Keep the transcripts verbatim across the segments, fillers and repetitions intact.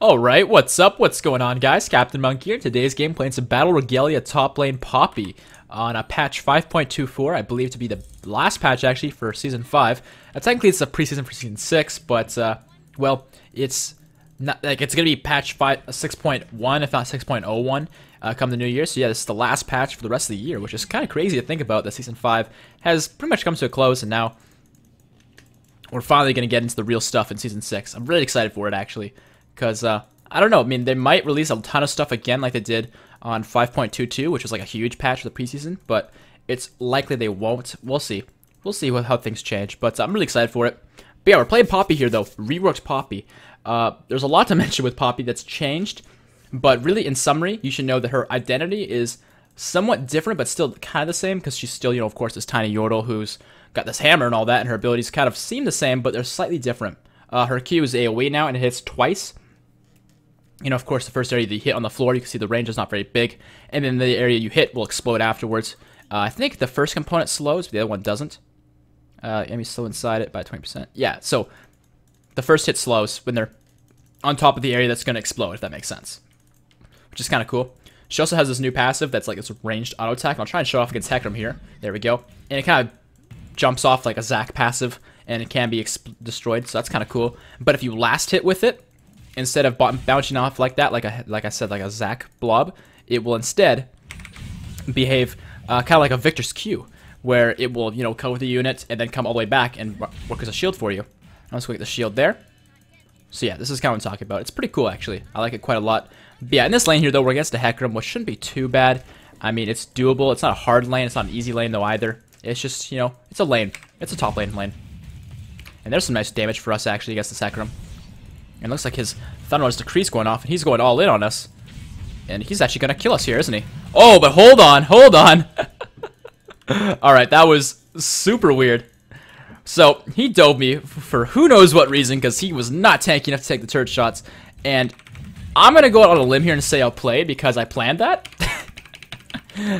Alright, what's up? What's going on, guys? Captain Monk here. Today's game playing some Battle Regalia top lane Poppy on a patch five point two four, I believe to be the last patch actually for season five. Uh, technically it's a preseason for season six, but uh, well, it's not like it's going to be patch six point one if not six point oh one uh, come the new year. So yeah, this is the last patch for the rest of the year, which is kind of crazy to think about that season five has pretty much come to a close and now we're finally going to get into the real stuff in season six. I'm really excited for it actually. Because, uh, I don't know, I mean, they might release a ton of stuff again like they did on five point two two, which was like a huge patch for the preseason, but it's likely they won't. We'll see. We'll see what, how things change, but uh, I'm really excited for it. But yeah, we're playing Poppy here, though. Reworked Poppy. Uh, there's a lot to mention with Poppy that's changed, but really, in summary, you should know that her identity is somewhat different, but still kind of the same, because she's still, you know, of course, this tiny Yordle who's got this hammer and all that, and her abilities kind of seem the same, but they're slightly different. Uh, her Q is AoE now, and it hits twice. You know, of course, the first area that you hit on the floor, you can see the range is not very big. And then the area you hit will explode afterwards. Uh, I think the first component slows, but the other one doesn't. Uh, enemies slow inside it by twenty percent. Yeah, so the first hit slows when they're on top of the area that's going to explode, if that makes sense. Which is kind of cool. She also has this new passive that's like this ranged auto attack. And I'll try and show off against Hecarim here. There we go. And it kind of jumps off like a Zac passive, and it can be destroyed, so that's kind of cool. But if you last hit with it, instead of bouncing off like that, like I, like I said, like a Zac blob, it will instead behave uh, kind of like a Victor's Q, where it will, you know, come with the unit and then come all the way back and work as a shield for you. Let's click the shield there. So yeah, this is kind of what I'm talking about. It's pretty cool, actually. I like it quite a lot. But yeah, in this lane here, though, we're against the Hecarim, which shouldn't be too bad. I mean, it's doable. It's not a hard lane. It's not an easy lane, though, either. It's just, you know, it's a lane. It's a top lane lane. And there's some nice damage for us, actually, against the Hecarim. And looks like his Thunder's Decree's going off, and he's going all in on us. And he's actually going to kill us here, isn't he? Oh, but hold on, hold on. Alright, that was super weird. So, he dove me for who knows what reason, because he was not tanky enough to take the turret shots. And I'm going to go out on a limb here and say I'll play because I planned that.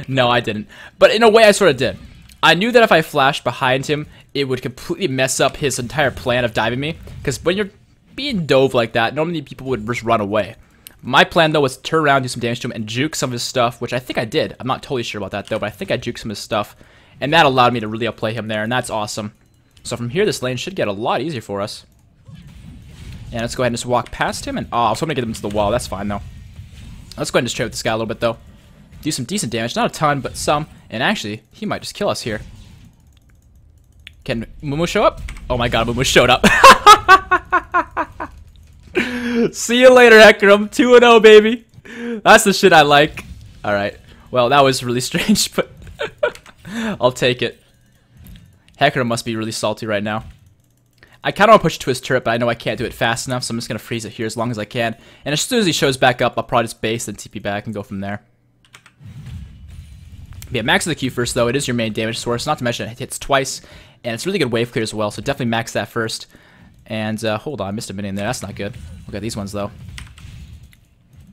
No, I didn't. But in a way, I sort of did. I knew that if I flashed behind him, it would completely mess up his entire plan of diving me. Because when you're being dove like that, normally people would just run away. My plan, though, was to turn around, do some damage to him, and juke some of his stuff, which I think I did. I'm not totally sure about that, though, but I think I juked some of his stuff, and that allowed me to really outplay him there, and that's awesome. So from here, this lane should get a lot easier for us. And let's go ahead and just walk past him, and oh, I was hoping to get him to the wall. That's fine, though. Let's go ahead and just trade with this guy a little bit, though. Do some decent damage. Not a ton, but some, and actually, he might just kill us here. Can Amumu show up? Oh my god, Amumu showed up. See you later, Hecarim. two and oh, baby. That's the shit I like. Alright. Well, that was really strange, but I'll take it. Hecarim must be really salty right now. I kind of want to push to his turret, but I know I can't do it fast enough, so I'm just going to freeze it here as long as I can. And as soon as he shows back up, I'll probably just base and T P back and go from there. But yeah, max the Q first, though. It is your main damage source, not to mention it hits twice. And it's really good wave clear as well, so definitely max that first. And, uh, hold on, I missed a minion there. That's not good. Look at these ones, though.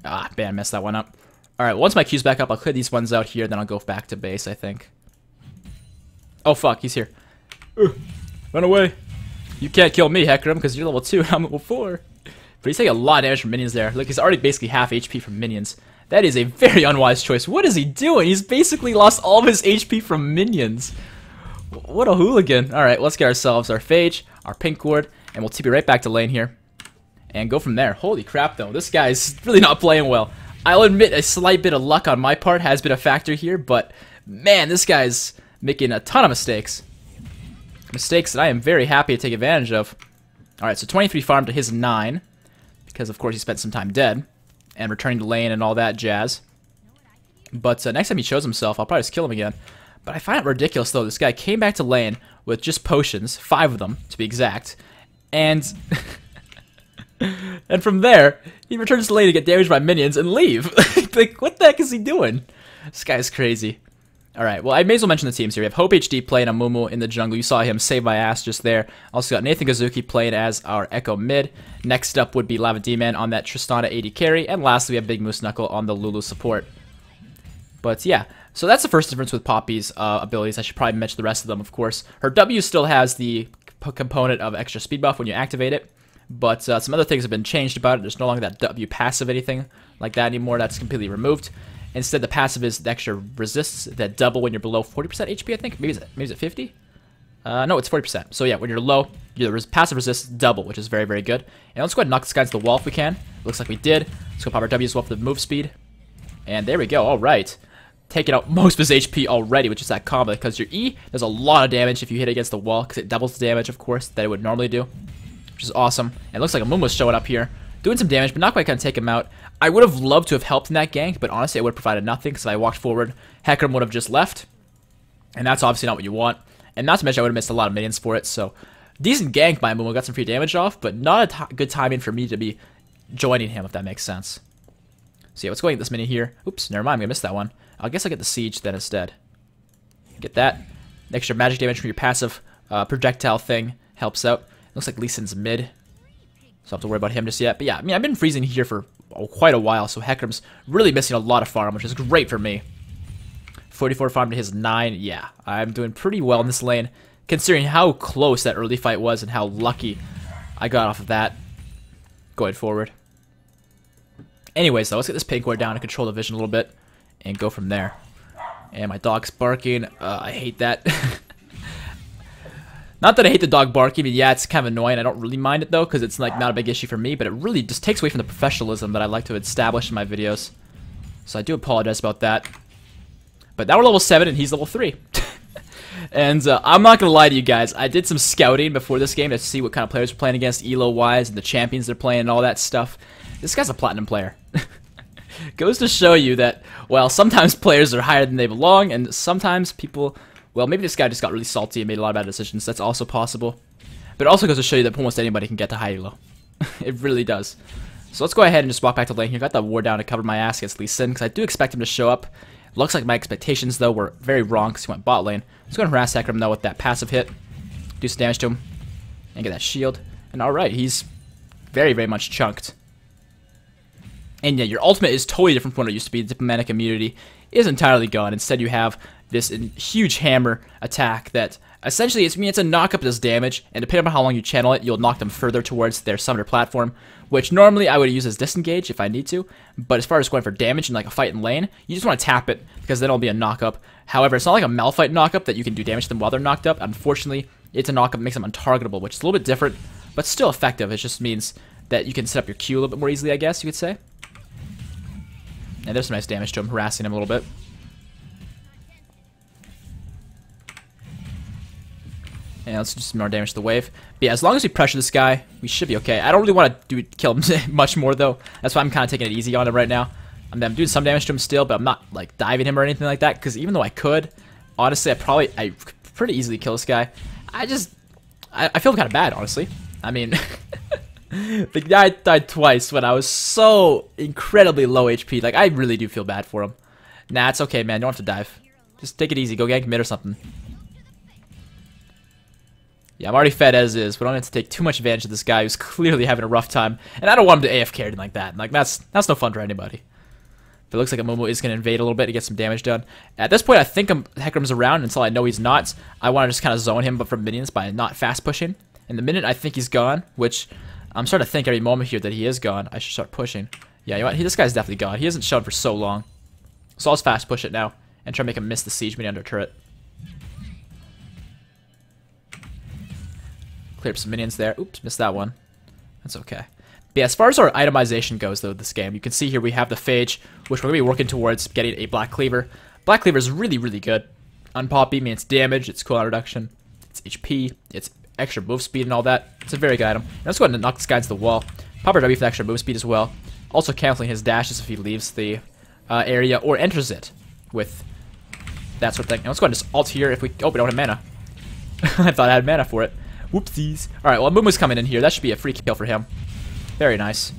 Ah, man, I messed that one up. Alright, once my Q's back up, I'll clear these ones out here, then I'll go back to base, I think. Oh, fuck, he's here. Ugh, run away. You can't kill me, Hecarim, because you're level two and I'm level four. But he's taking a lot of damage from minions there. Look, he's already basically half H P from minions. That is a very unwise choice. What is he doing? He's basically lost all of his H P from minions. What a hooligan. Alright, let's get ourselves our Phage, our Pink Ward. And we'll T P right back to lane here. And go from there. Holy crap, though. This guy's really not playing well. I'll admit a slight bit of luck on my part has been a factor here. But, man, this guy's making a ton of mistakes. Mistakes that I am very happy to take advantage of. Alright, so twenty-three farm to his nine. Because, of course, he spent some time dead. And returning to lane and all that jazz. But uh, next time he shows himself, I'll probably just kill him again. But I find it ridiculous, though. This guy came back to lane with just potions. Five of them, to be exact. And and from there, he returns to lane to get damaged by minions and leave. Like, what the heck is he doing? This guy's crazy. Alright, well, I may as well mention the teams here. We have Hope H D playing Amumu in the jungle. You saw him save my ass just there. Also got Nathan Kazuki playing as our Ekko mid. Next up would be Lava Dman on that Tristana A D carry. And lastly, we have Big Moose Knuckle on the Lulu support. But yeah, so that's the first difference with Poppy's uh, abilities. I should probably mention the rest of them, of course. Her W still has the component of extra speed buff when you activate it, But uh, some other things have been changed about it. There's no longer that W passive anything like that anymore. That's completely removed. Instead, the passive is the extra resists that double when you're below forty percent H P, I think. Maybe it's, maybe it's fifty? Uh, no, it's forty percent. So yeah, when you're low, your res passive resists double, which is very, very good. And let's go ahead and knock this guy into the wall if we can. Looks like we did. Let's go pop our W as well for the move speed. And there we go. All right. Taking out most of his H P already, which is that combo, because your E does a lot of damage if you hit against the wall, because it doubles the damage, of course, that it would normally do, which is awesome. And it looks like Amumu's showing up here, doing some damage, but not quite going to take him out. I would have loved to have helped in that gank, but honestly, I would have provided nothing, because if I walked forward, Hecarim would have just left, and that's obviously not what you want. And not to mention, I would have missed a lot of minions for it, so decent gank by Amumu, got some free damage off, but not a t good timing for me to be joining him, if that makes sense. So yeah, what's going on this mini here? Oops, never mind, I'm going to miss that one. I guess I'll get the siege then instead. Get that. Extra magic damage from your passive uh, projectile thing helps out. Looks like Lee Sin's mid, so I don't have to worry about him just yet. But yeah, I mean, I've been freezing here for oh, quite a while, so Hecarim's really missing a lot of farm, which is great for me. forty-four farm to his nine. Yeah, I'm doing pretty well in this lane, considering how close that early fight was and how lucky I got off of that. Going forward. Anyways, though, let's get this pink ward down and control the vision a little bit. And go from there. And my dog's barking. Uh, I hate that. Not that I hate the dog barking. But yeah, it's kind of annoying. I don't really mind it though, because it's like not a big issue for me. But it really just takes away from the professionalism that I like to establish in my videos. So I do apologize about that. But now we're level seven and he's level three. And uh, I'm not gonna lie to you guys. I did some scouting before this game to see what kind of players we're playing against, E L O wise, and the champions they're playing, and all that stuff. This guy's a platinum player. Goes to show you that, well, sometimes players are higher than they belong, and sometimes people, well, maybe this guy just got really salty and made a lot of bad decisions. That's also possible. But it also goes to show you that almost anybody can get to high E L O. It really does. So let's go ahead and just walk back to lane here. Got that ward down to cover my ass against Lee Sin, because I do expect him to show up. Looks like my expectations, though, were very wrong, because he went bot lane. Let's go ahead and harass Hecarim, though, with that passive hit. Do some damage to him, and get that shield. And alright, he's very, very much chunked. And yeah, your ultimate is totally different from what it used to be. Diplomatic immunity is entirely gone. Instead, you have this huge hammer attack that essentially, it's, I mean, it's a knock-up of this damage, and depending on how long you channel it, you'll knock them further towards their summoner platform, which normally I would use as disengage if I need to, but as far as going for damage in like a fight in lane, you just want to tap it, because then it'll be a knock-up. However, it's not like a Malphite knock-up that you can do damage to them while they're knocked up. Unfortunately, it's a knock-up that makes them untargetable, which is a little bit different, but still effective. It just means that you can set up your Q a little bit more easily, I guess you could say. And there's some nice damage to him, harassing him a little bit. And let's do some more damage to the wave. But yeah, as long as we pressure this guy, we should be okay. I don't really want to do kill him much more, though. That's why I'm kind of taking it easy on him right now. I mean, I'm doing some damage to him still, but I'm not like diving him or anything like that. Because even though I could, honestly, I probably I could pretty easily kill this guy. I just, I, I feel kind of bad, honestly. I mean... The guy died twice when I was so incredibly low H P. Like, I really do feel bad for him. Nah, it's okay, man. You don't have to dive. Just take it easy. Go gank mid or something. Yeah, I'm already fed as is. We don't have to take too much advantage of this guy who's clearly having a rough time. And I don't want him to A F K or anything like that. Like, that's that's no fun for anybody. But it looks like Amumu is going to invade a little bit to get some damage done. At this point, I think Hecarim's around until I know he's not. I want to just kind of zone him but from minions by not fast pushing. And the minute I think he's gone, which... I'm starting to think every moment here that he is gone. I should start pushing. Yeah, you know what? He, this guy's definitely gone. He hasn't shown for so long. So I'll just fast push it now and try to make him miss the siege mini under turret. Clear up some minions there. Oops, missed that one. That's okay. But yeah, as far as our itemization goes, though, this game, you can see here we have the phage, which we're going to be working towards getting a black cleaver. Black cleaver is really, really good. Unpoppy means damage, it's cooldown reduction, it's H P, it's extra move speed and all that. It's a very good item. Now let's go ahead and knock this guy into the wall. Pop our W for the extra move speed as well. Also canceling his dashes if he leaves the uh, area or enters it with that sort of thing. Now let's go ahead and just alt here if we... Oh, we don't have mana. I thought I had mana for it. Whoopsies. Alright, well Amumu's coming in here. That should be a free kill for him. Very nice.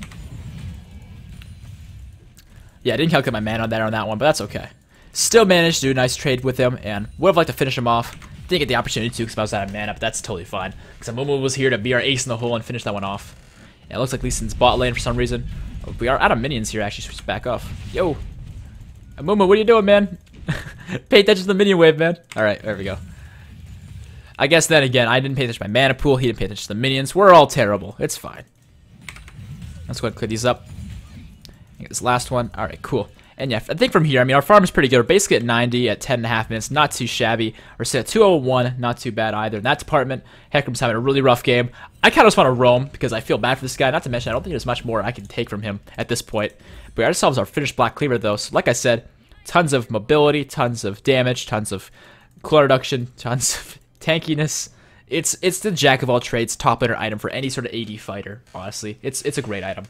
Yeah, I didn't calculate my mana on that, on that one, but that's okay. Still managed to do a nice trade with him and would have liked to finish him off. Didn't get the opportunity to because I was out of mana, but that's totally fine. Because Amumu was here to be our ace in the hole and finish that one off. Yeah, it looks like Lee Sin's bot lane for some reason. We are out of minions here, actually. Switch back off. Yo! Amumu, what are you doing, man? Pay attention to the minion wave, man. Alright, there we go. I guess then again, I didn't pay attention to my mana pool. He didn't pay attention to the minions. We're all terrible. It's fine. Let's go ahead and clear these up. Get this last one. Alright, cool. And yeah, I think from here, I mean, our farm is pretty good. We're basically at ninety at ten and a half minutes. Not too shabby. We're sitting at two oh one. Not too bad either. In that department, Hecarim's having a really rough game. I kind of just want to roam because I feel bad for this guy. Not to mention, I don't think there's much more I can take from him at this point. But yeah, ourselves our finished Black Cleaver, though. So like I said, tons of mobility, tons of damage, tons of claw reduction, tons of tankiness. It's it's the jack of all trades, top laner item for any sort of A D fighter, honestly. It's, it's a great item.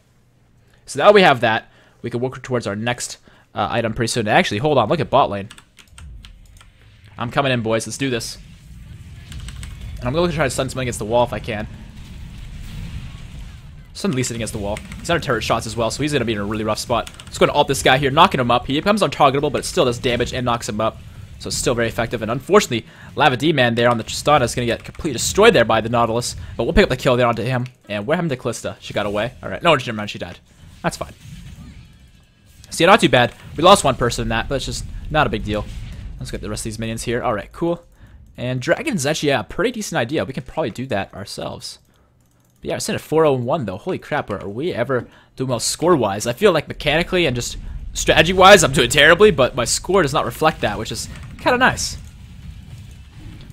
So now we have that. We can work towards our next uh, item pretty soon. Actually, hold on. Look at bot lane. I'm coming in, boys. Let's do this. And I'm going to try to stun someone against the wall if I can. Stun Lee Sin against the wall. He's under turret shots as well, so he's going to be in a really rough spot. Let's go to ult this guy here, knocking him up. He becomes untargetable, but it still does damage and knocks him up. So it's still very effective. And unfortunately, Lava Dman there on the Tristana is going to get completely destroyed there by the Nautilus. But we'll pick up the kill there onto him. And what happened to Kalista? She got away. All right. No, never mind. She died. That's fine. See, not too bad. We lost one person in that, but it's just not a big deal. Let's get the rest of these minions here. All right, cool. And Dragon's actually, yeah, a pretty decent idea. We can probably do that ourselves. But yeah, we're sitting at four oh one, though. Holy crap, are we ever doing well score-wise? I feel like mechanically and just strategy-wise, I'm doing terribly, but my score does not reflect that, which is kind of nice.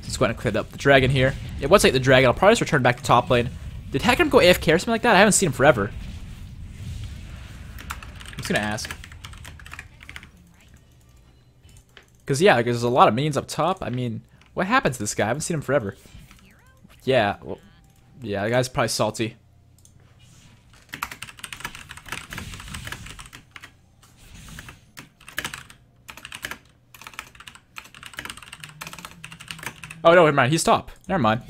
Let's go ahead and clear up the dragon here. Yeah, once I get the dragon, I'll probably just return back to top lane. Did Hecarim go A F K or something like that? I haven't seen him forever. I'm just going to ask. Because, yeah, like, there's a lot of minions up top. I mean, what happened to this guy? I haven't seen him forever. Yeah, well, yeah, the guy's probably salty. Oh, no, never mind. He's top. Never mind.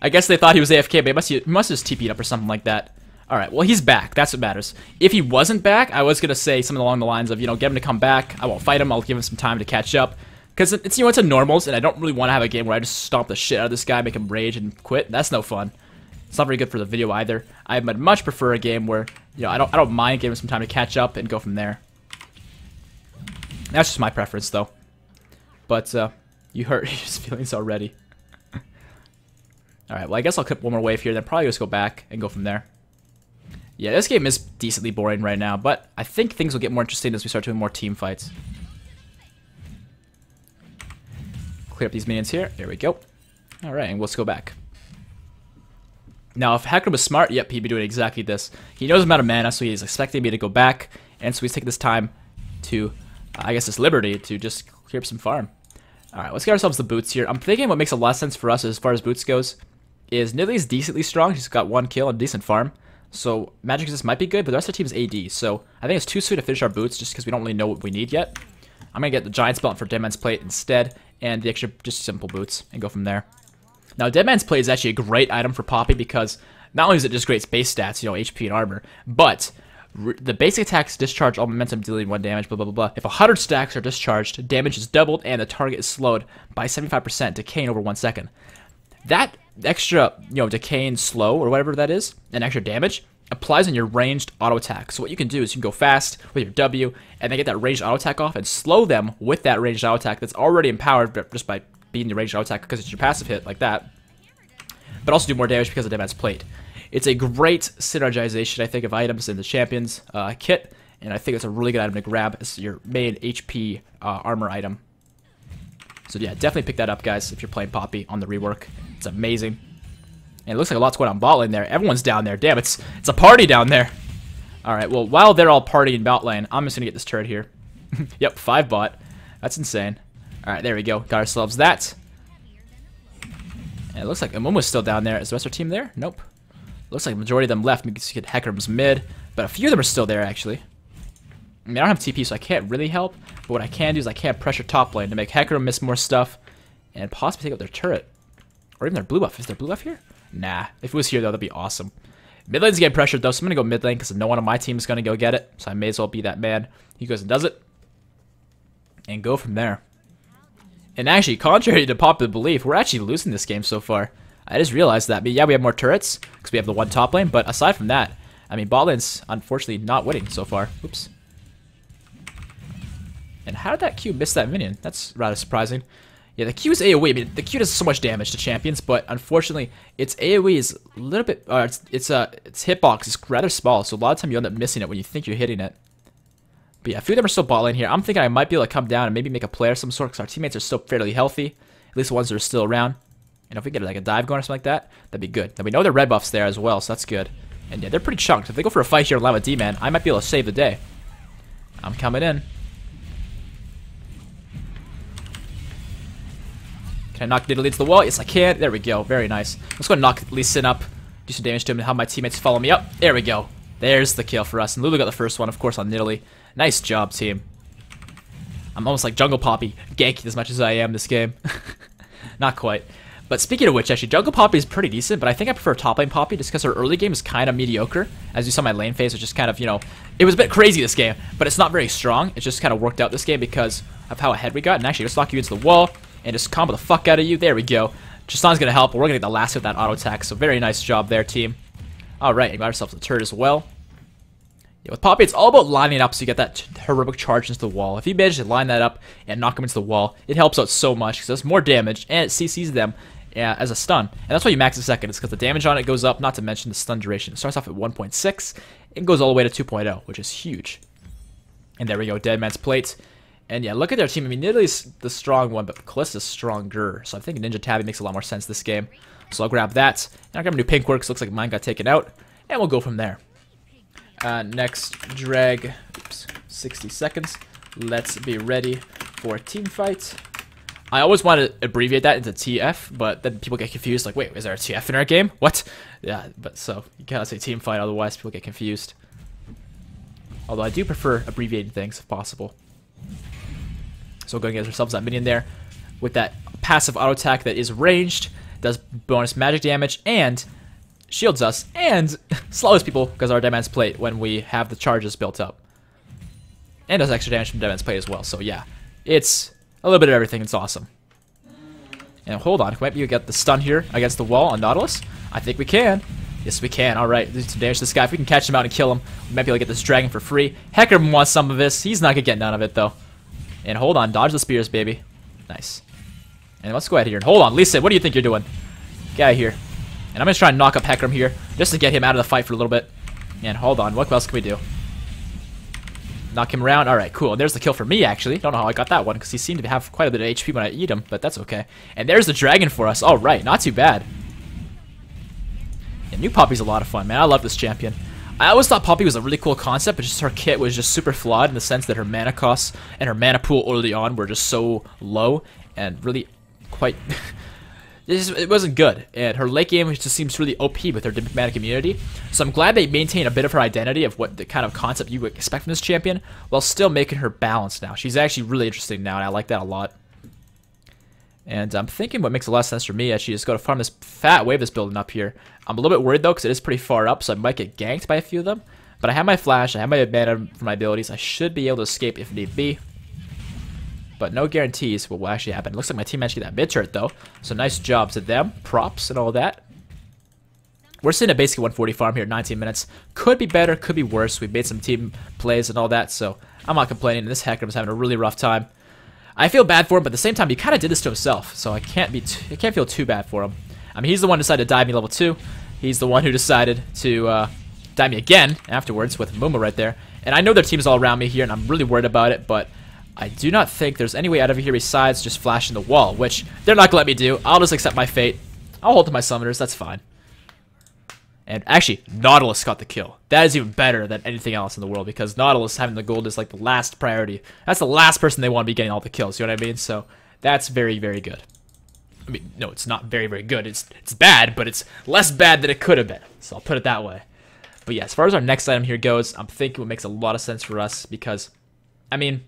I guess they thought he was A F K, but he must, he must have just T P'd up or something like that. Alright, well, he's back. That's what matters. If he wasn't back, I was going to say something along the lines of, you know, get him to come back. I won't fight him. I'll give him some time to catch up. Because it's, you know, it's a normals, and I don't really want to have a game where I just stomp the shit out of this guy, make him rage, and quit. That's no fun. It's not very good for the video either. I would much prefer a game where, you know, I don't, I don't mind giving him some time to catch up and go from there. That's just my preference, though. But, uh, you hurt his feelings already. Alright, well, I guess I'll clip one more wave here, then probably just go back and go from there. Yeah, this game is decently boring right now, but I think things will get more interesting as we start doing more team fights. Clear up these minions here. There we go. All right, and let's go back. Now, if Hecarim was smart, yep, he'd be doing exactly this. He knows I'm out of mana, so he's expecting me to go back, and so he's taking this time to, uh, I guess, this liberty to just clear up some farm. All right, let's get ourselves the boots here. I'm thinking what makes a lot of sense for us as far as boots goes is Nidalee's decently strong. She's got one kill and decent farm. So, Magic Resist might be good, but the rest of the team's A D, so I think it's too soon to finish our boots just because we don't really know what we need yet. I'm going to get the Giant's Belt for Deadman's Plate instead, and the extra just simple boots, and go from there. Now, Deadman's Plate is actually a great item for Poppy because not only is it just great base stats, you know, H P and armor, but the basic attacks discharge all momentum, dealing one damage, blah, blah, blah, blah. If one hundred stacks are discharged, damage is doubled, and the target is slowed by seventy-five percent, decaying over one second. That extra, you know, decay and slow or whatever that is, and extra damage applies on your ranged auto attack. So what you can do is you can go fast with your W and then get that ranged auto attack off and slow them with that ranged auto attack that's already empowered just by being the ranged auto attack because it's your passive hit like that, but also do more damage because of Deadman's Plate. It's a great synergization, I think, of items in the champions uh, kit, and I think it's a really good item to grab as your main H P uh, armor item. So yeah, definitely pick that up, guys, if you're playing Poppy on the rework. It's amazing. And it looks like a lot's going on bot lane there. Everyone's down there. Damn, it's it's a party down there. All right, well, while they're all partying bot lane, I'm just going to get this turret here. Yep, five bot. That's insane. All right, there we go. Got ourselves that. And it looks like Amumu's still down there. Is the rest of our team there? Nope. Looks like the majority of them left. We can see Hecarim's mid, but a few of them are still there, actually. I mean, I don't have T P, so I can't really help, but what I can do is I can pressure top lane to make Hecarim miss more stuff and possibly take out their turret. Or even their blue buff. Is there blue buff here? Nah. If it was here, though, that'd be awesome. Mid lane's getting pressured, though, so I'm going to go mid lane because no one on my team is going to go get it. So I may as well be that man. He goes and does it. And go from there. And actually, contrary to popular belief, we're actually losing this game so far. I just realized that. But yeah, we have more turrets because we have the one top lane. But aside from that, I mean, bot lane's unfortunately not winning so far. Oops. And how did that Q miss that minion? That's rather surprising. Yeah, the Q is AoE. I mean, the Q does so much damage to champions, but unfortunately, its AoE is a little bit... Uh, it's it's, uh, its hitbox is rather small, so a lot of time you end up missing it when you think you're hitting it. But yeah, a few of them are still bot lane here. I'm thinking I might be able to come down and maybe make a play of some sort, because our teammates are still fairly healthy. At least the ones that are still around. And if we get like a dive going or something like that, that'd be good. Now we know their red buff's there as well, so that's good. And yeah, they're pretty chunked. If they go for a fight here on Lava Dman, I might be able to save the day. I'm coming in. Can I knock Nidalee to the wall? Yes, I can. There we go. Very nice. Let's go and knock Lee Sin up. Do some damage to him and have my teammates follow me up. There we go. There's the kill for us. And Lulu got the first one, of course, on Nidalee. Nice job, team. I'm almost like Jungle Poppy, ganking as much as I am this game. Not quite. But speaking of which, actually, Jungle Poppy is pretty decent, but I think I prefer top lane Poppy just because her early game is kind of mediocre. As you saw, my lane phase was just kind of, you know, it was a bit crazy this game, but it's not very strong. It just kind of worked out this game because of how ahead we got. And actually, just lock you into the wall and just combo the fuck out of you. There we go. Tristana's going to help, but we're going to get the last hit with that auto attack. So very nice job there, team. All right, and got ourselves a turret as well. Yeah, with Poppy, it's all about lining up so you get that heroic charge into the wall. If you manage to line that up and knock him into the wall, it helps out so much because there's more damage and it C Cs them yeah, as a stun. And that's why you max the second, is because the damage on it goes up, not to mention the stun duration. It starts off at one point six and goes all the way to two point oh, which is huge. And there we go, Dead Man's Plate. And yeah, look at their team. I mean, Nidalee's the strong one, but Kalista's stronger. So I think Ninja Tabby makes a lot more sense this game. So I'll grab that. And I'll grab a new pink works. Looks like mine got taken out. And we'll go from there. Uh, next drag, oops, sixty seconds. Let's be ready for a team fight. I always want to abbreviate that into T F, but then people get confused. Like, wait, is there a T F in our game? What? Yeah, but so you cannot say team fight, otherwise people get confused. Although I do prefer abbreviating things if possible. So we're going to get ourselves that minion there with that passive auto attack that is ranged, does bonus magic damage, and shields us and slows people because our Dead Man's Plate when we have the charges built up. And does extra damage from Dead Man's Plate as well. So yeah, it's a little bit of everything. It's awesome. And hold on, can we get the stun here against the wall on Nautilus? I think we can. Yes, we can. All right, do some damage to this guy. If we can catch him out and kill him, we might be able to get this dragon for free. Hecarim wants some of this. He's not going to get none of it, though. And hold on, dodge the spears, baby. Nice. And let's go out here. And hold on, Lee Sin, what do you think you're doing? Get out of here. And I'm going to try and knock up Hecarim here, just to get him out of the fight for a little bit. And hold on, what else can we do? Knock him around. Alright, cool. And there's the kill for me, actually. Don't know how I got that one, because he seemed to have quite a bit of H P when I eat him, but that's okay. And there's the dragon for us. Alright, not too bad. Yeah, new Poppy's a lot of fun, man. I love this champion. I always thought Poppy was a really cool concept, but just her kit was just super flawed in the sense that her mana costs and her mana pool early on were just so low and really quite... It wasn't good, and her late game just seems really O P with her diplomatic immunity. So I'm glad they maintain a bit of her identity of what the kind of concept you would expect from this champion, while still making her balanced now. She's actually really interesting now, and I like that a lot. And I'm thinking what makes a lot of sense for me is she just go to farm this fat wave that's building up here. I'm a little bit worried though, because it is pretty far up, so I might get ganked by a few of them. But I have my flash, I have my advantage for my abilities, I should be able to escape if need be. But no guarantees what will actually happen. It looks like my team managed to get that mid turret though. So nice job to them. Props and all that. We're sitting at basically one forty farm here, nineteen minutes. Could be better, could be worse. We've made some team plays and all that, so I'm not complaining. This Hecarim is having a really rough time. I feel bad for him, but at the same time, he kind of did this to himself. So I can't be t I can't feel too bad for him. I mean, he's the one who decided to dive me level two. He's the one who decided to uh, dive me again afterwards with Amumu right there. And I know their team's all around me here, and I'm really worried about it, but... I do not think there's any way out of here besides just flashing the wall, which they're not going to let me do. I'll just accept my fate. I'll hold to my summoners. That's fine. And actually, Nautilus got the kill. That is even better than anything else in the world because Nautilus having the gold is like the last priority. That's the last person they want to be getting all the kills. You know what I mean? So that's very, very good. I mean, no, it's not very, very good. It's, it's bad, but it's less bad than it could have been. So I'll put it that way. But yeah, as far as our next item here goes, I'm thinking what makes a lot of sense for us because, I mean...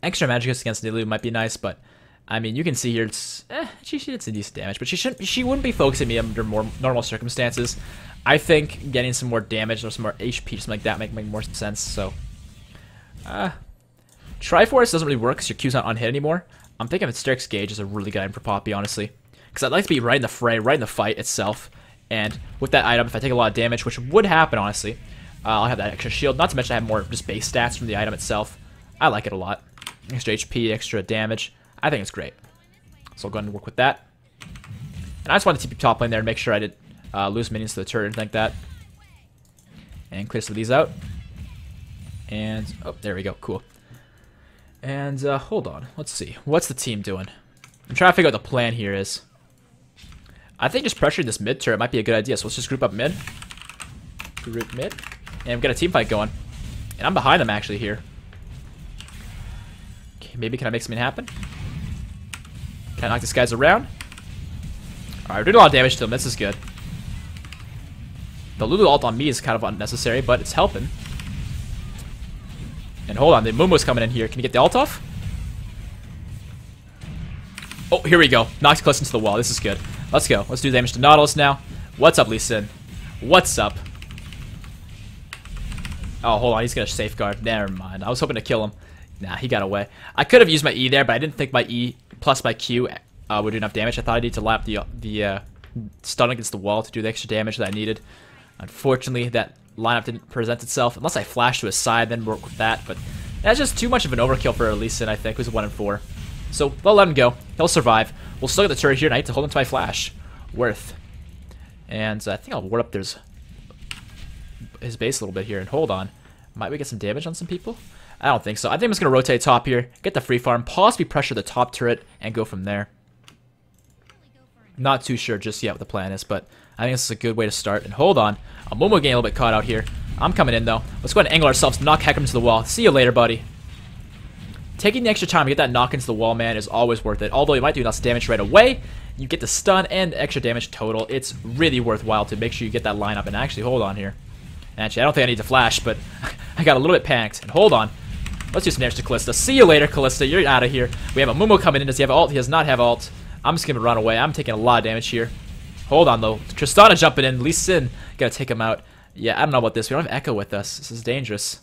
Extra Magicus against Nidalee might be nice, but I mean, you can see here it's eh, she, she did some decent damage, but she shouldn't she wouldn't be focusing me under more normal circumstances. I think getting some more damage or some more H P, something like that, might make more sense. So, uh, Triforce doesn't really work because your Q's not on hit anymore. I'm thinking Hysterics Gauge is a really good item for Poppy, honestly, because I'd like to be right in the fray, right in the fight itself. And with that item, if I take a lot of damage, which would happen honestly, uh, I'll have that extra shield. Not to mention I have more just base stats from the item itself. I like it a lot. Extra H P, extra damage. I think it's great. So I'll go ahead and work with that. And I just want to T P top lane there to make sure I didn't uh, lose minions to the turret and like that. And clear some of these out. And, oh, there we go. Cool. And, uh, hold on. Let's see. What's the team doing? I'm trying to figure out what the plan here is. I think just pressuring this mid turret might be a good idea. So let's just group up mid. Group mid. And we've got a team fight going. And I'm behind them actually here. Okay, maybe can I make something happen? Can I knock these guys around? Alright, we're doing a lot of damage to them. This is good. The Lulu ult on me is kind of unnecessary, but it's helping. And hold on, the Mumu's coming in here. Can you get the ult off? Oh, here we go. Knocks close into the wall. This is good. Let's go. Let's do damage to Nautilus now. What's up, Lee Sin? What's up? Oh, hold on. He's going to safeguard. Never mind. I was hoping to kill him. Nah, he got away. I could have used my E there, but I didn't think my E plus my Q uh, would do enough damage. I thought I needed to lap the, the uh, stun against the wall to do the extra damage that I needed. Unfortunately, that lineup didn't present itself. Unless I flashed to his side, then work with that. But that's just too much of an overkill for Lee Sin, I think. Who's one and four. So we'll let him go. He'll survive. We'll still get the turret here, and I need to hold him to my flash. Worth. And I think I'll ward up there's his base a little bit here. And hold on. Might we get some damage on some people? I don't think so. I think I'm just going to rotate top here, get the free farm, possibly pressure the top turret, and go from there. Not too sure just yet what the plan is, but I think this is a good way to start. And hold on. Amumu getting a little bit caught out here. I'm coming in, though. Let's go ahead and angle ourselves, knock Hecarim into the wall. See you later, buddy. Taking the extra time to get that knock into the wall, man, is always worth it. Although you might do less damage right away, you get the stun and extra damage total. It's really worthwhile to make sure you get that line up. And actually, hold on here. Actually, I don't think I need to flash, but I got a little bit panicked. And hold on. Let's do some damage to Kalista. See you later, Kalista. You're out of here. We have Amumu coming in. Does he have ult? He does not have ult. I'm just going to run away. I'm taking a lot of damage here. Hold on, though. Tristana jumping in. Lee Sin. Got to take him out. Yeah, I don't know about this. We don't have Ekko with us. This is dangerous.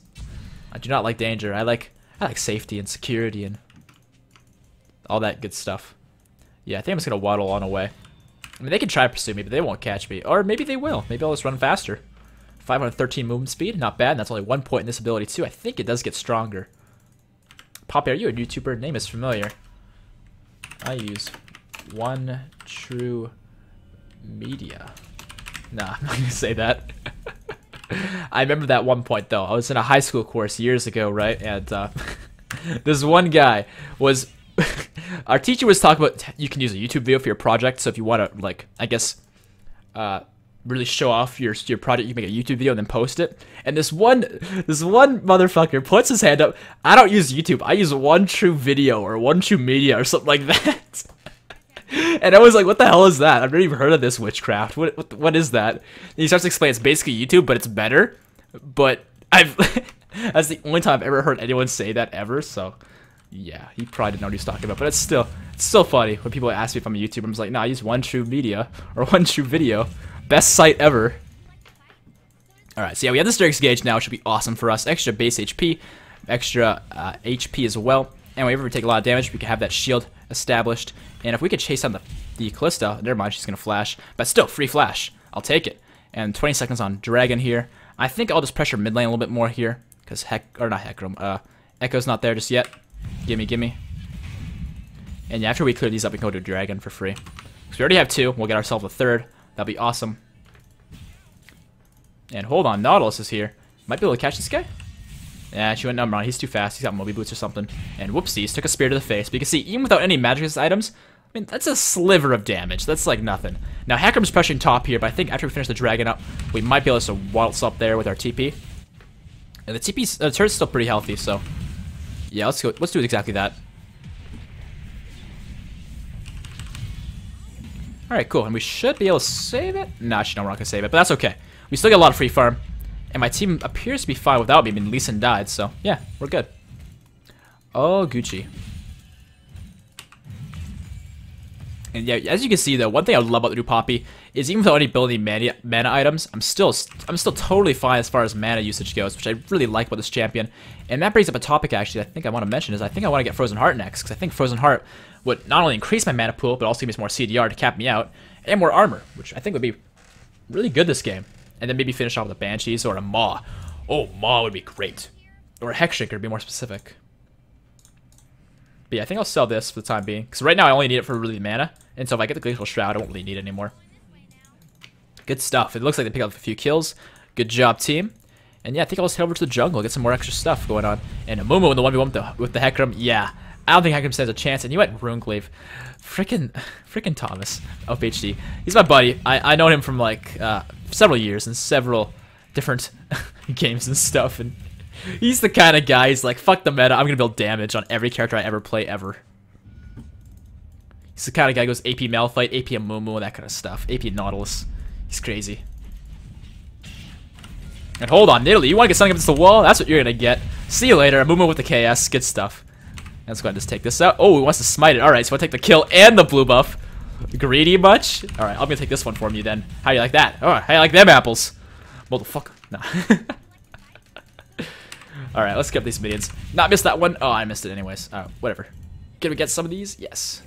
I do not like danger. I like... I like safety and security and all that good stuff. Yeah, I think I'm just going to waddle on away. I mean, they can try to pursue me, but they won't catch me. Or maybe they will. Maybe I'll just run faster. five hundred thirteen movement speed, not bad. And that's only one point in this ability, too. I think it does get stronger. Poppy, are you a YouTuber? Name is familiar. I use One True Media. Nah, I'm not going to say that. I remember that one point, though. I was in a high school course years ago, right? And uh, this one guy was... our teacher was talking about you can use a YouTube video for your project. So if you want to, like, I guess, uh, really show off your your project, you make a YouTube video and then post it. And this one, this one motherfucker puts his hand up. I don't use YouTube. I use One True Video or One True Media or something like that. And I was like, what the hell is that? I've never even heard of this witchcraft. What what, what is that? And he starts to explain it's basically YouTube, but it's better. But I've that's the only time I've ever heard anyone say that ever. So yeah, he probably didn't know what he was talking about. But it's still it's still funny when people ask me if I'm a YouTuber. I'm just like, no, I use One True Media or One True Video. Best site ever. Alright, so yeah, we have this Derek's Gauge now. It should be awesome for us. Extra base H P. Extra uh, H P as well. And whenever we take a lot of damage, we can have that shield established. And if we could chase on the, the Kalista, never mind, she's going to flash. But still, free flash. I'll take it. And twenty seconds on Dragon here. I think I'll just pressure mid lane a little bit more here. Because Heck, or not Hecarim, uh, Echo's not there just yet. Gimme, gimme. And yeah, after we clear these up, we can go to Dragon for free. Because we already have two. We'll get ourselves a third. That'll be awesome. And hold on, Nautilus is here. Might be able to catch this guy? Yeah, she went number on. He's too fast. He's got Moby Boots or something. And whoopsies, took a spear to the face. But you can see, even without any magic items, I mean, that's a sliver of damage. That's like nothing. Now, Hecarim's pressuring top here, but I think after we finish the Dragon up, we might be able to waltz up there with our T P. And the T P, uh, the turret's still pretty healthy, so... yeah, let's go. Let's do exactly that. Alright, cool. And we should be able to save it. Nah, actually, no, we're not going to save it, but that's okay. We still get a lot of free farm. And my team appears to be fine without me. I mean, Lee Sin died, so yeah, we're good. Oh, Gucci. And yeah, as you can see, though, one thing I love about the new Poppy is even without any ability mana, mana items, I'm still I'm still totally fine as far as mana usage goes, which I really like about this champion. And that brings up a topic, actually, I think I want to mention is I think I want to get Frozen Heart next, because I think Frozen Heart would not only increase my mana pool, but also give me some more C D R to cap me out, and more armor, which I think would be really good this game. And then maybe finish off with a Banshees or a Maw. Oh, Maw would be great. Or a Hexshaker, to be more specific. But yeah, I think I'll sell this for the time being. Because right now I only need it for really mana. And so if I get the Glacial Shroud, I won't really need it anymore. Good stuff. It looks like they pick up a few kills. Good job, team. And yeah, I think I'll just head over to the jungle, get some more extra stuff going on. And Amumu in the one v one with the, with the Hecarim. Yeah. I don't think Hecarim stands a chance. And he went Runeglaive. Freaking, freaking Thomas. Hope H D. He's my buddy. I, I know him from like uh, several years and several different games and stuff. And he's the kind of guy, he's like, fuck the meta, I'm gonna build damage on every character I ever play, ever. He's the kind of guy who goes A P Malphite, A P Amumu, that kind of stuff. A P Nautilus. He's crazy. And hold on, Nidalee, you wanna get something against the wall? That's what you're gonna get. See you later, Amumu with the K S, good stuff. Let's go ahead and just take this out. Oh, he wants to smite it, alright, so I'll take the kill and the blue buff. Greedy much? Alright, I'm gonna take this one from you then. How you like that? Alright, how you like them apples? Motherfucker. Nah. Alright, let's get these minions. Not missed that one. Oh, I missed it anyways. Oh, whatever. Can we get some of these? Yes.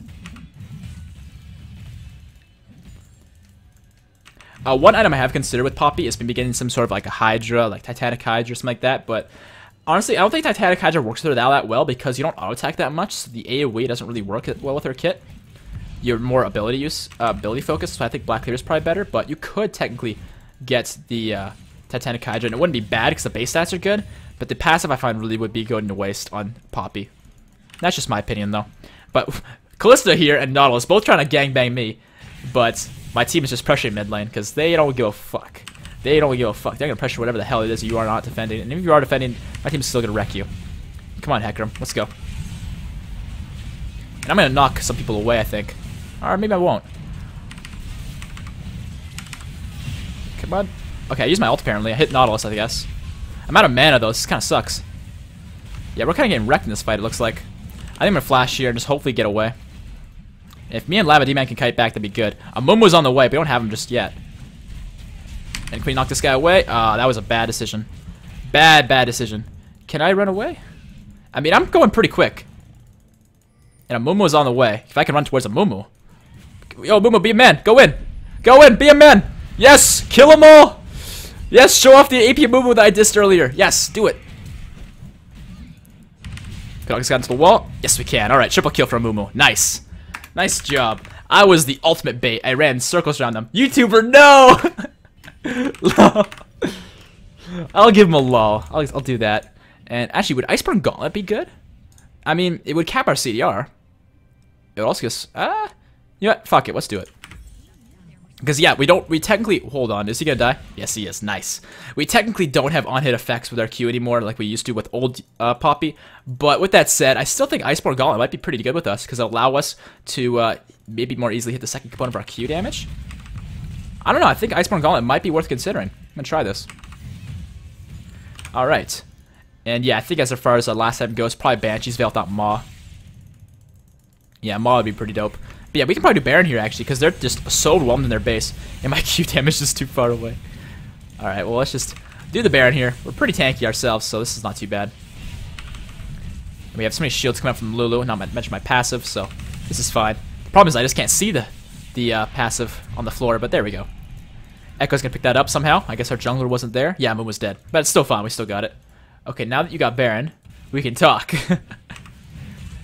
Uh, one item I have considered with Poppy is maybe getting some sort of like a Hydra, like Titanic Hydra or something like that, but honestly, I don't think Titanic Hydra works with her that, that well because you don't auto-attack that much, so the AoE doesn't really work well with her kit. You're more ability use, uh, ability focused, so I think Black Clear is probably better, but you could technically get the uh, Titanic Hydra, and it wouldn't be bad because the base stats are good. But the passive I find really would be going to waste on Poppy. That's just my opinion though. But Kalista here and Nautilus both trying to gangbang me. But my team is just pressuring mid lane because they don't give a fuck. They don't give a fuck. They're going to pressure whatever the hell it is you are not defending. And if you are defending, my team's still going to wreck you. Come on, Hecarim. Let's go. And I'm going to knock some people away, I think. Or maybe I won't. Come on. Okay, I used my ult apparently. I hit Nautilus, I guess. I'm out of mana though, this kind of sucks. Yeah, we're kind of getting wrecked in this fight, it looks like. I think I'm going to flash here and just hopefully get away. If me and Lava Dman can kite back, that'd be good. Amumu's on the way, but we don't have him just yet. And can we knock this guy away? Ah, oh, that was a bad decision. Bad, bad decision. Can I run away? I mean, I'm going pretty quick. And Amumu's on the way. If I can run towards Amumu. Yo, Amumu, be a man. Go in. Go in, be a man. Yes, kill them all. Yes, show off the A P Amumu that I dissed earlier. Yes, do it. Cogs got into the wall. Yes, we can. Alright, triple kill for Amumu. Nice. Nice job. I was the ultimate bait. I ran circles around them. YouTuber, no! I'll give him a lol. I'll, I'll do that. And actually, would Iceborne Gauntlet be good? I mean, it would cap our C D R. It would also just... Ah! You know what? Fuck it. Let's do it. Because, yeah, we don't, we technically, hold on, is he gonna die? Yes, he is, nice. We technically don't have on-hit effects with our Q anymore like we used to with old uh, Poppy, but with that said, I still think Iceborne Gauntlet might be pretty good with us, because it'll allow us to uh, maybe more easily hit the second component of our Q damage. I don't know, I think Iceborne Gauntlet might be worth considering. I'm gonna try this. Alright. And yeah, I think as far as the last time goes, probably Banshee's Veil without Maw. Yeah, Maw would be pretty dope. But yeah, we can probably do Baron here, actually, because they're just so overwhelmed in their base. And my Q damage is too far away. Alright, well, let's just do the Baron here. We're pretty tanky ourselves, so this is not too bad. And we have so many shields coming up from Lulu, not to mention my passive, so this is fine. The problem is I just can't see the, the uh, passive on the floor, but there we go. Ekko's going to pick that up somehow. I guess our jungler wasn't there. Yeah, Moon was dead. But it's still fine. We still got it. Okay, now that you got Baron, we can talk.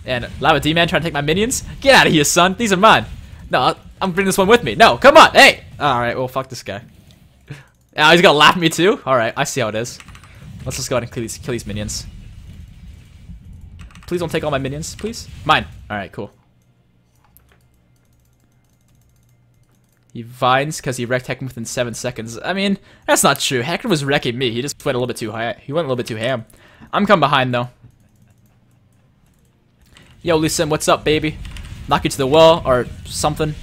And Lava Dman trying to take my minions? Get out of here, son. These are mine. No, I'm bringing this one with me. No, come on. Hey. All right, well, fuck this guy. Oh, he's going to laugh at me too? All right, I see how it is. Let's just go ahead and kill these, kill these minions. Please don't take all my minions, please. Mine. All right, cool. He vines because he wrecked Hecarim within seven seconds. I mean, that's not true. Hecarim was wrecking me. He just went a little bit too high. He went a little bit too ham. I'm coming behind, though. Yo, Lee Sin, what's up, baby? Knock you to the wall or something.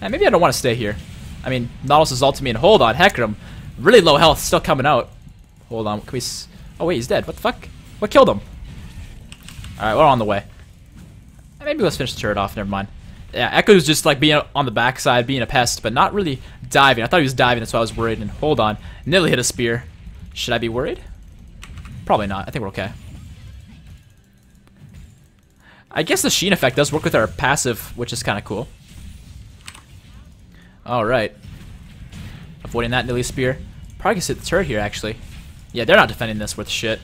And maybe I don't want to stay here. I mean, Nautilus is ulting me, and hold on, Hecarim. Really low health, still coming out. Hold on, can we... S oh, wait, he's dead. What the fuck? What killed him? Alright, we're on the way. Maybe let's finish the turret off, never mind. Yeah, Ekko's just like being on the backside, being a pest, but not really diving. I thought he was diving, that's why I was worried, and hold on. Nidalee hit a spear. Should I be worried? Probably not, I think we're okay. I guess the Sheen effect does work with our passive, which is kind of cool. Alright. Avoiding that Nidalee spear. Probably gonna hit the turret here, actually. Yeah, they're not defending this worth shit.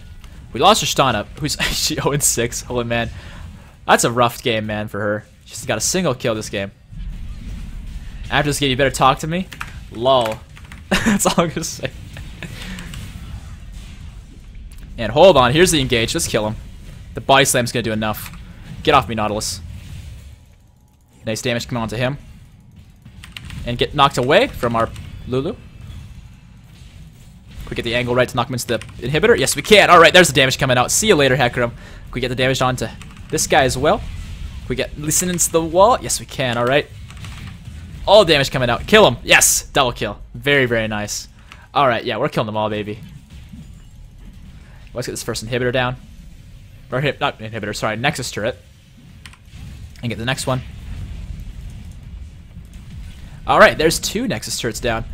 We lost Tristana, who's she oh and six. Holy man. That's a rough game, man, for her. She's got a single kill this game. After this game, you better talk to me. Lol. That's all I'm gonna say. And hold on, here's the engage. Let's kill him. The body slam's gonna do enough. Get off me, Nautilus. Nice damage coming onto him. And get knocked away from our Lulu. Can we get the angle right to knock him into the inhibitor? Yes, we can. Alright, there's the damage coming out. See you later, Hecarim. Can we get the damage onto this guy as well? Can we get Lee Sin into the wall? Yes, we can. Alright. All damage coming out. Kill him. Yes. Double kill. Very, very nice. Alright, yeah, we're killing them all, baby. Let's get this first inhibitor down. Or hip, not inhibitor, sorry, Nexus turret. And get the next one. Alright, there's two Nexus turrets down.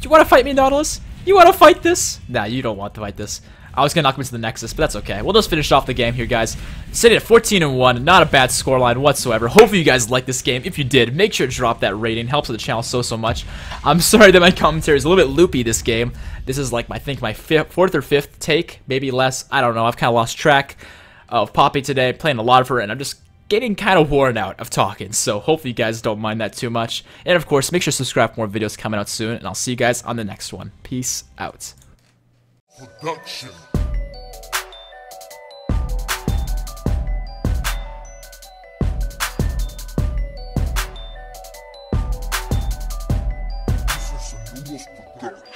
You want to fight me, Nautilus? You want to fight this? Nah, you don't want to fight this. I was going to knock him into the Nexus, but that's okay. We'll just finish off the game here, guys. Sitting at fourteen and one, not a bad scoreline whatsoever. Hopefully you guys liked this game. If you did, make sure to drop that rating. Helps the channel so, so much. I'm sorry that my commentary is a little bit loopy this game. This is like, I think, my fifth, fourth or fifth take, maybe less. I don't know. I've kind of lost track of Poppy today, playing a lot of her, and I'm just getting kind of worn out of talking. So hopefully you guys don't mind that too much. And of course, make sure to subscribe for more videos coming out soon, and I'll see you guys on the next one. Peace out. Production.